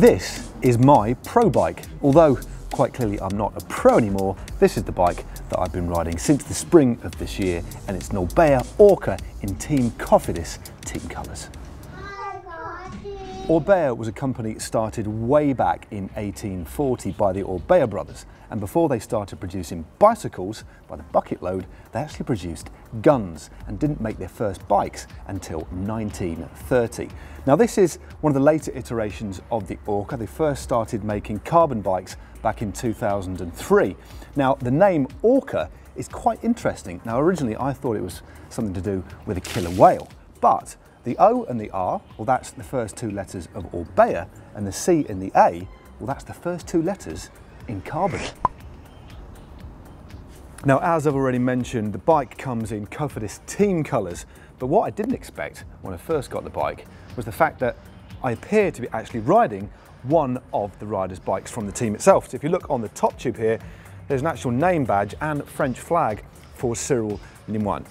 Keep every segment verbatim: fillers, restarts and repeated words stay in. This is my pro bike. Although quite clearly I'm not a pro anymore, this is the bike that I've been riding since the spring of this year, and it's an Orbea Orca in Team Cofidis team colours. Orbea was a company started way back in eighteen forty by the Orbea brothers, and before they started producing bicycles by the bucket load, they actually produced guns and didn't make their first bikes until nineteen thirty. Now this is one of the later iterations of the Orca. They first started making carbon bikes back in two thousand three. Now the name Orca is quite interesting. Now originally I thought it was something to do with a killer whale, but the O and the R, well that's the first two letters of Orbea, and the C and the A, well that's the first two letters in carbon. Now as I've already mentioned, the bike comes in Cofidis team colours, but what I didn't expect when I first got the bike was the fact that I appear to be actually riding one of the riders' bikes from the team itself. So if you look on the top tube here, there's an actual name badge and French flag for Cyril Lemoine.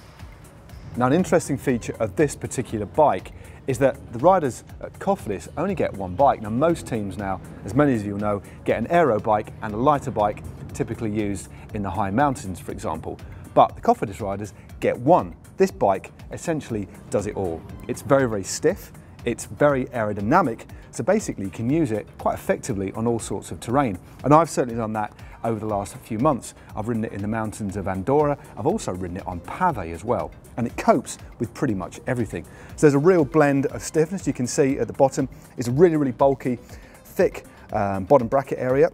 Now an interesting feature of this particular bike is that the riders at Cofidis only get one bike. Now most teams now, as many of you know, get an aero bike and a lighter bike, typically used in the high mountains for example. But the Cofidis riders get one. This bike essentially does it all. It's very, very stiff, it's very aerodynamic, so basically you can use it quite effectively on all sorts of terrain. And I've certainly done that over the last few months. I've ridden it in the mountains of Andorra, I've also ridden it on Pavé as well, and it copes with pretty much everything. So there's a real blend of stiffness. You can see at the bottom, it's a really, really bulky, thick um, bottom bracket area,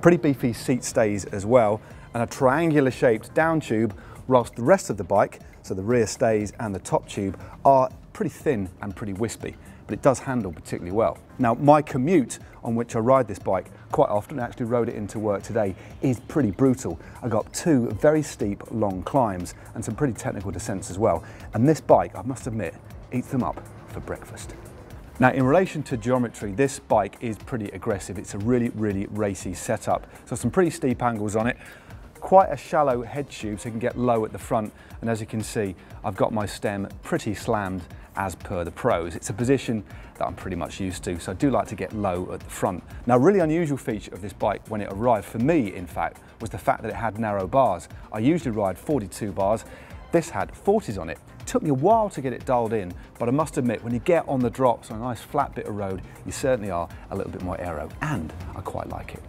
pretty beefy seat stays as well, and a triangular shaped down tube, whilst the rest of the bike, so the rear stays and the top tube, are pretty thin and pretty wispy, but it does handle particularly well. Now my commute on which I ride this bike quite often, I actually rode it into work today, is pretty brutal. I got two very steep long climbs and some pretty technical descents as well, and this bike, I must admit, eats them up for breakfast. Now in relation to geometry, this bike is pretty aggressive. It's a really, really racy setup, so some pretty steep angles on it, quite a shallow head tube so you can get low at the front, and as you can see I've got my stem pretty slammed as per the pros. It's a position that I'm pretty much used to, so I do like to get low at the front. Now a really unusual feature of this bike when it arrived, for me in fact, was the fact that it had narrow bars. I usually ride forty-two bars, this had forties on it. It took me a while to get it dialed in, but I must admit when you get on the drops on a nice flat bit of road, you certainly are a little bit more aero, and I quite like it.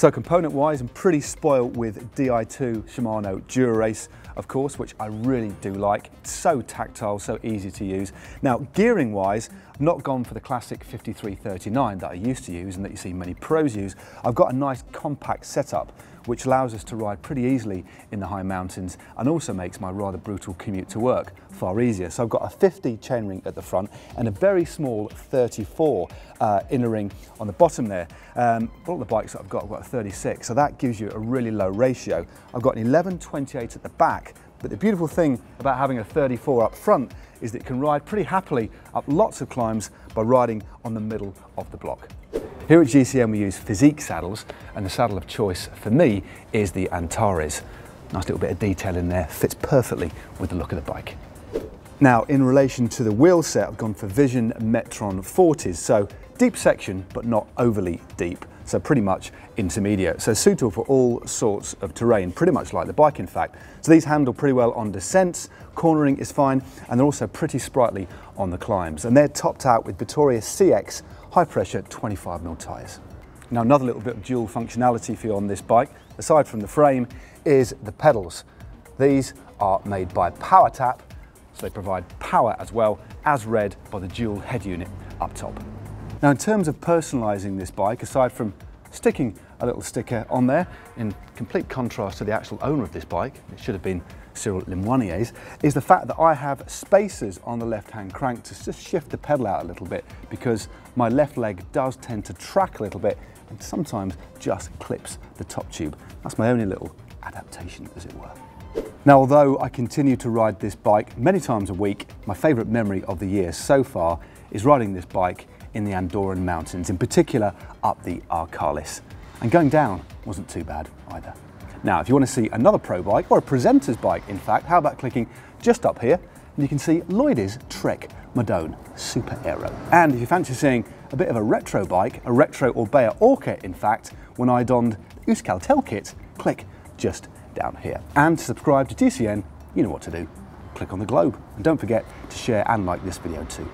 So component wise, I'm pretty spoiled with D I two Shimano Dura-Ace, of course, which I really do like. It's so tactile, so easy to use. Now gearing wise, I've not gone for the classic fifty-three thirty-nine that I used to use and that you see many pros use. I've got a nice compact setup which allows us to ride pretty easily in the high mountains and also makes my rather brutal commute to work far easier. So I've got a fifty chainring at the front and a very small thirty-four uh, inner ring on the bottom there. Um, all the bikes that I've got, I've got a thirty-six, so that gives you a really low ratio. I've got an eleven twenty-eight at the back, but the beautiful thing about having a thirty-four up front is that it can ride pretty happily up lots of climbs by riding on the middle of the block. Here at G C N we use Fizik saddles, and the saddle of choice for me is the Antares. Nice little bit of detail in there, fits perfectly with the look of the bike. Now in relation to the wheel set, I've gone for Vision Metron forties, so deep section but not overly deep, so pretty much intermediate, so suitable for all sorts of terrain, pretty much like the bike in fact. So these handle pretty well on descents, cornering is fine, and they're also pretty sprightly on the climbs, and they're topped out with Vittoria C X high pressure twenty-five mil tyres. Now another little bit of dual functionality for you on this bike, aside from the frame, is the pedals. These are made by PowerTap, so they provide power as well, as read by the dual head unit up top. Now in terms of personalising this bike, aside from sticking a little sticker on there, in complete contrast to the actual owner of this bike, it should have been Cyril Lemoine's, is the fact that I have spacers on the left-hand crank to just shift the pedal out a little bit, because my left leg does tend to track a little bit and sometimes just clips the top tube. That's my only little adaptation, as it were. Now although I continue to ride this bike many times a week, my favourite memory of the year so far is riding this bike in the Andorran mountains, in particular up the Arcalis. And going down wasn't too bad either. Now if you want to see another pro bike, or a presenter's bike in fact, how about clicking just up here and you can see Lloyd's Trek Madone Super Aero. And if you fancy seeing a bit of a retro bike, a retro Orbea Orca in fact, when I donned the Euskaltel kit, click just down here. And to subscribe to G C N, you know what to do. Click on the globe. And don't forget to share and like this video too.